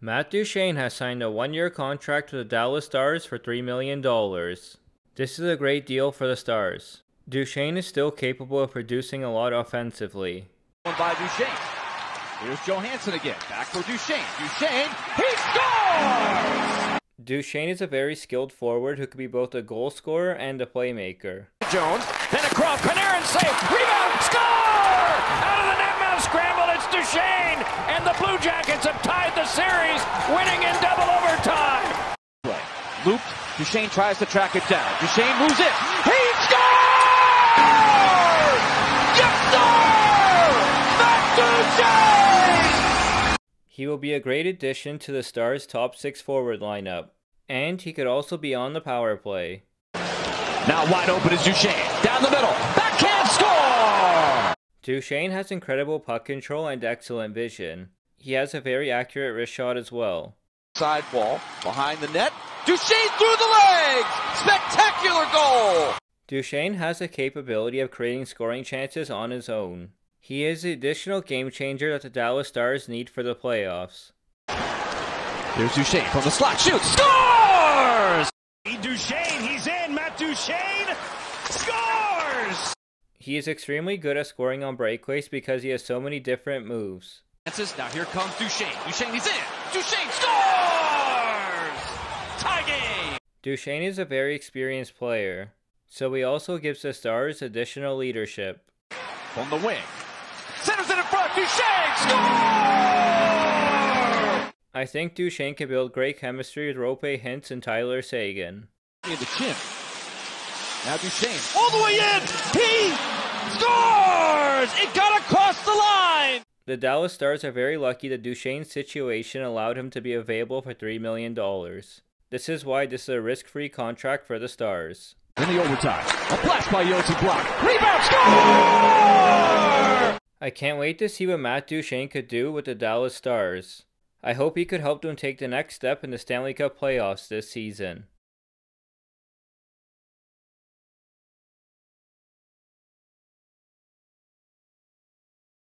Matt Duchene has signed a one-year contract with the Dallas Stars for $3 million. This is a great deal for the Stars. Duchene is still capable of producing a lot offensively. By Duchene. Here's Johansson again. Back for Duchene. Duchene, he scores! Duchene is a very skilled forward who can be both a goal scorer and a playmaker. Jones, then across, Panarin save, rebound, score! Out of the net, mouse scramble, it's Duchene! And the Blue Jackets have tied the series, winning in double overtime! Looped, Duchene tries to track it down. Duchene moves in, he scores! Yes, sir! Matt Duchene! He will be a great addition to the Stars' top six forward lineup. And he could also be on the power play. Now wide open is Duchene. Down the middle. Backhand score! Duchene has incredible puck control and excellent vision. He has a very accurate wrist shot as well. Side wall. Behind the net. Duchene through the legs! Spectacular goal! Duchene has the capability of creating scoring chances on his own. He is the additional game changer that the Dallas Stars need for the playoffs. Here's Duchene from the slot. Shoots! Scores! Duchene, he's in! Matt Duchene scores! He is extremely good at scoring on breakaways because he has so many different moves. Now here comes Duchene. Duchene, he's in! Duchene scores! Tie game! Duchene is a very experienced player, so he also gives the Stars additional leadership. On the wing. Centers it in front! Duchene scores! I think Duchene can build great chemistry with Ropay Hintz and Tyler Sagan. In the chin. Now Duchene, all the way in! He scores! It got across the line! The Dallas Stars are very lucky that Duchene's situation allowed him to be available for $3 million. This is why this is a risk-free contract for the Stars. In the overtime, a blast by Yossi Block. Rebound, score! I can't wait to see what Matt Duchene could do with the Dallas Stars. I hope he could help them take the next step in the Stanley Cup playoffs this season.